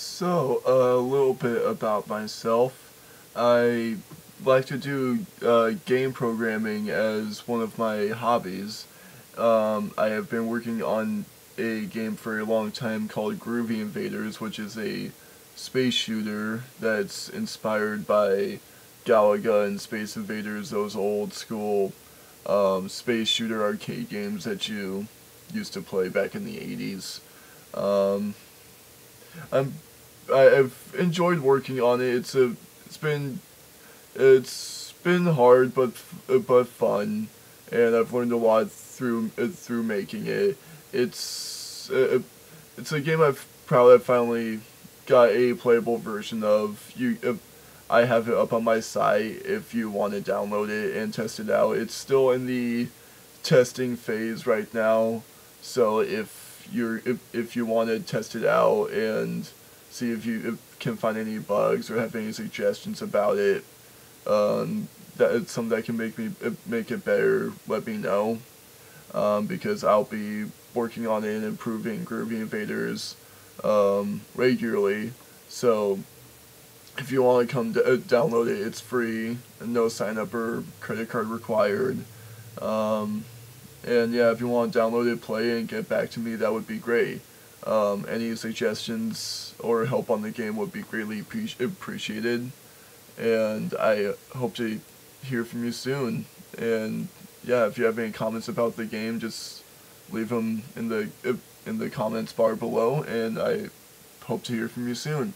So, a little bit about myself. I like to do game programming as one of my hobbies. I have been working on a game for a long time called Groovy Invaders, which is a space shooter that's inspired by Galaga and Space Invaders, those old school space shooter arcade games that you used to play back in the 80s. I've enjoyed working on it. It's been hard but fun, and I've learned a lot through making it. It's a game I've probably finally got a playable version of. I have it up on my site if you want to download it and test it out. It's still in the testing phase right now, so if you want to test it out and see if you can find any bugs or have any suggestions about it, that it's something that can make it better, let me know, because I'll be working on it and improving Groovy Invaders regularly. So if you want to come download it, it's free, and no sign up or credit card required. And yeah, if you want to download it, play it, and get back to me, that would be great. Any suggestions or help on the game would be greatly appreciated. And I hope to hear from you soon. And yeah, if you have any comments about the game, just leave them in the comments bar below, and I hope to hear from you soon.